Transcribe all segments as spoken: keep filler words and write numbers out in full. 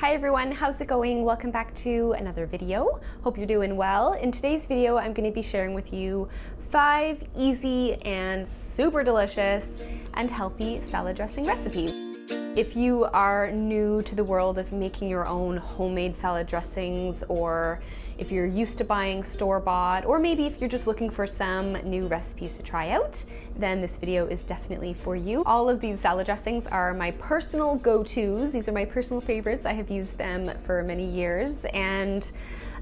Hi everyone, how's it going? Welcome back to another video. Hope you're doing well. In today's video, I'm going to be sharing with you five easy and super delicious and healthy salad dressing recipes. If you are new to the world of making your own homemade salad dressings, or if you're used to buying store-bought, or maybe if you're just looking for some new recipes to try out, then this video is definitely for you. All of these salad dressings are my personal go-tos. These are my personal favorites. I have used them for many years, and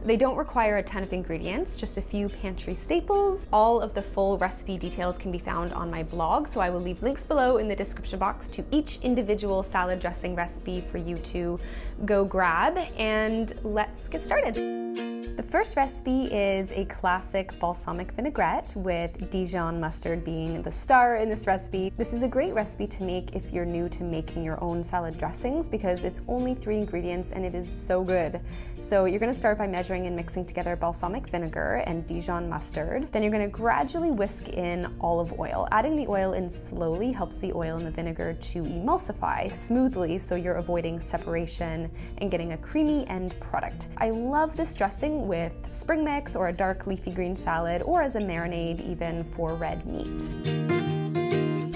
they don't require a ton of ingredients, just a few pantry staples. All of the full recipe details can be found on my blog, so I will leave links below in the description box to each individual salad dressing recipe for you to go grab, and let's get started. The first recipe is a classic balsamic vinaigrette, with Dijon mustard being the star in this recipe. This is a great recipe to make if you're new to making your own salad dressings, because it's only three ingredients and it is so good. So you're going to start by measuring and mixing together balsamic vinegar and Dijon mustard. Then you're going to gradually whisk in olive oil. Adding the oil in slowly helps the oil and the vinegar to emulsify smoothly, so you're avoiding separation and getting a creamy end product. I love this dressing with spring mix or a dark leafy green salad, or as a marinade even for red meat.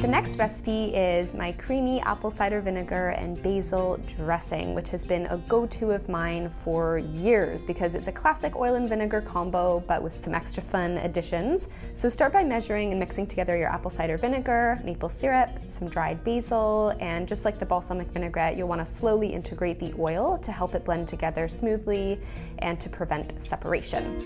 The next recipe is my creamy apple cider vinegar and basil dressing, which has been a go-to of mine for years because it's a classic oil and vinegar combo, but with some extra fun additions. So start by measuring and mixing together your apple cider vinegar, maple syrup, some dried basil, and just like the balsamic vinaigrette, you'll want to slowly integrate the oil to help it blend together smoothly and to prevent separation.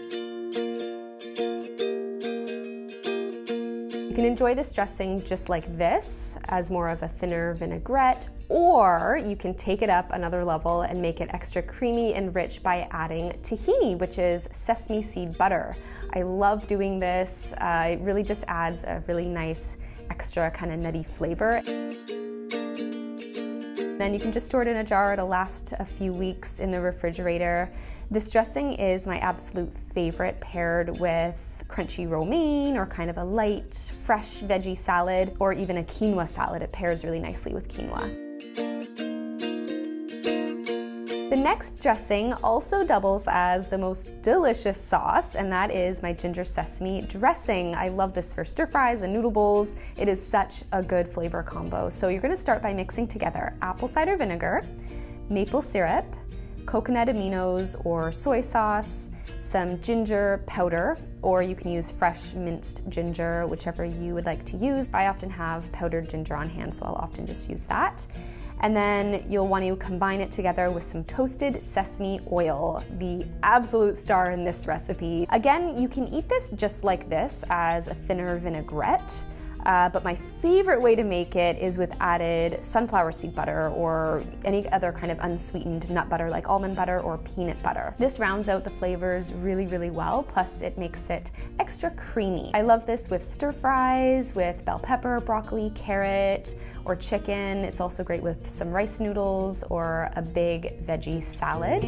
You can enjoy this dressing just like this, as more of a thinner vinaigrette, or you can take it up another level and make it extra creamy and rich by adding tahini, which is sesame seed butter. I love doing this. Uh, it really just adds a really nice extra kind of nutty flavor. Then you can just store it in a jar. It'll last a few weeks in the refrigerator. This dressing is my absolute favorite, paired with crunchy romaine or kind of a light, fresh veggie salad, or even a quinoa salad. It pairs really nicely with quinoa. The next dressing also doubles as the most delicious sauce, and that is my ginger sesame dressing. I love this for stir fries and noodle bowls. It is such a good flavor combo. So you're going to start by mixing together apple cider vinegar, maple syrup, coconut aminos or soy sauce, some ginger powder, or you can use fresh minced ginger, whichever you would like to use. I often have powdered ginger on hand, so I'll often just use that. And then you'll want to combine it together with some toasted sesame oil, the absolute star in this recipe. Again, you can eat this just like this as a thinner vinaigrette. Uh, but my favorite way to make it is with added sunflower seed butter or any other kind of unsweetened nut butter like almond butter or peanut butter. This rounds out the flavors really, really well, plus it makes it extra creamy. I love this with stir fries, with bell pepper, broccoli, carrot, or chicken. It's also great with some rice noodles or a big veggie salad.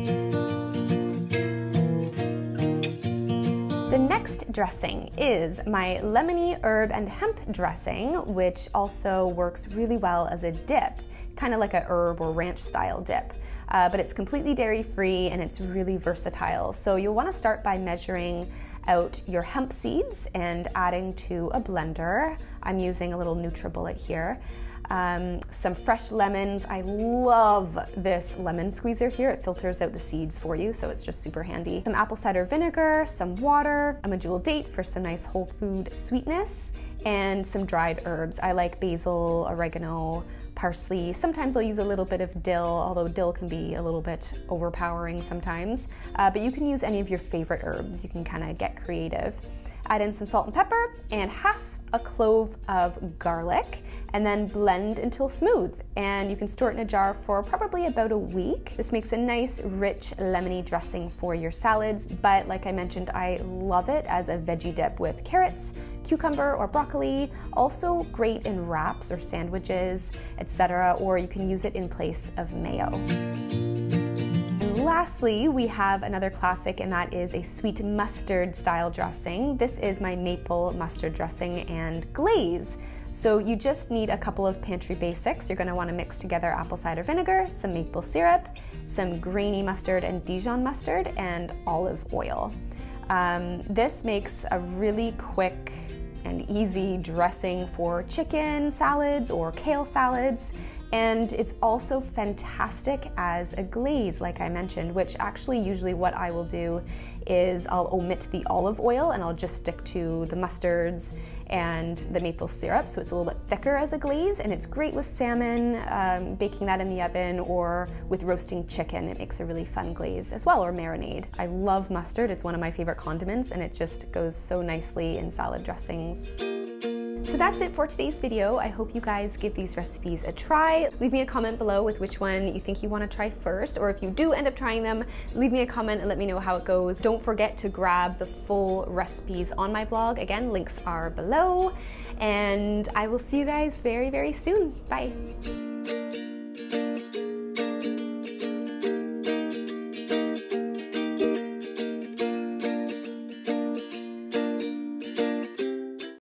The next dressing is my Lemony Herb and Hemp Dressing, which also works really well as a dip, kind of like a herb or ranch style dip. Uh, but it's completely dairy-free and it's really versatile. So you'll want to start by measuring out your hemp seeds and adding to a blender. I'm using a little NutriBullet here. Um, some fresh lemons. I love this lemon squeezer here. It filters out the seeds for you, so it's just super handy. Some apple cider vinegar, some water, a medjool date for some nice whole food sweetness, and some dried herbs. I like basil, oregano, parsley. Sometimes I'll use a little bit of dill, although dill can be a little bit overpowering sometimes. Uh, but you can use any of your favorite herbs. You can kind of get creative. Add in some salt and pepper and half a clove of garlic, and then blend until smooth, and you can store it in a jar for probably about a week. This makes a nice rich lemony dressing for your salads, but like I mentioned, I love it as a veggie dip with carrots, cucumber, or broccoli. Also great in wraps or sandwiches, et cetera, or you can use it in place of mayo. lastly, we have another classic, and that is a sweet mustard style dressing. This is my maple mustard dressing and glaze. So you just need a couple of pantry basics. You're gonna wanna mix together apple cider vinegar, some maple syrup, some grainy mustard and Dijon mustard, and olive oil. Um, this makes a really quick and easy dressing for chicken salads or kale salads, and it's also fantastic as a glaze, like I mentioned, which actually usually what I will do is I'll omit the olive oil and I'll just stick to the mustards and the maple syrup, so it's a little bit thicker as a glaze, and it's great with salmon, um, baking that in the oven, or with roasting chicken. It makes a really fun glaze as well, or marinade. I love mustard, it's one of my favorite condiments, and it just goes so nicely in salad dressings. So that's it for today's video. I hope you guys give these recipes a try. Leave me a comment below with which one you think you want to try first, or if you do end up trying them, leave me a comment and let me know how it goes. Don't forget to grab the full recipes on my blog. Again, links are below, and I will see you guys very, very soon. Bye.